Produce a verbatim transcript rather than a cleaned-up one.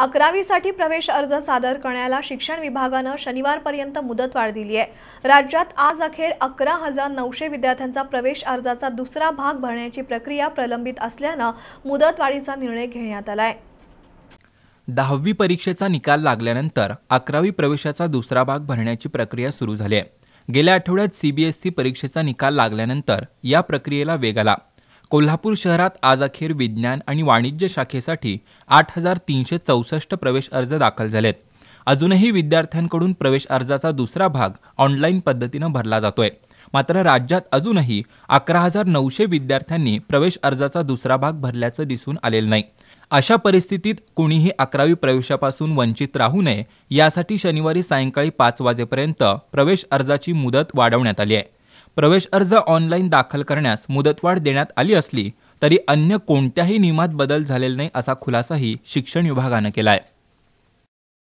अकरावीसाठी प्रवेश अर्ज सादर करण्याला शिक्षण विभागाने शनिवारपर्यंत मुदतवाढ दिली आहे। राज्यात आज अखेर अकरा हजार नऊशे विद्यार्थ्यांचा प्रवेश अर्जाचा दुसरा भाग भरण्याची प्रक्रिया प्रलंबित असल्याने मुदतवाढीचा निर्णय घेण्यात आला आहे। दहावी परीक्षेचा निकाल लागल्यानंतर अकरावी प्रवेशाचा दुसरा भाग भरण्याची प्रक्रिया सुरू झाली आहे। गेल्या आठवड्यात सीबीएसई परीक्षेचा निकाल लागल्यानंतर या प्रक्रियेला वेग आला। कोल्हापूर शहरात आज अखेर विज्ञान आणि वाणिज्य शाखेसाठी आठ हजार तीनशे चौसष्ट प्रवेश अर्ज दाखल झालेत। अजूनही विद्यार्थ्यांकडून प्रवेश अर्जाचा दुसरा भाग ऑनलाईन पद्धतीने भरला जातोय। मात्र राज्यात अजूनही अकरा हजार नऊशे विद्यार्थ्यांनी प्रवेश अर्जाचा दुसरा भाग भरल्याचं दिसून आलेलं नाही। अशा परिस्थितीत कोणीही अकरावी प्रवेशापासून वंचित राहू नये यासाठी शनिवारी सायंकाळी पाच वाजेपर्यंत प्रवेश अर्जाची मुदत वाढवण्यात आली आहे। प्रवेश अर्ज ऑनलाईन दाखल करण्यास मुदतवाढ देण्यात आली असली तरी अन्य कोणत्याही नियमात बदल झालेला नाही असा खुलासाही शिक्षण विभागाने केला आहे।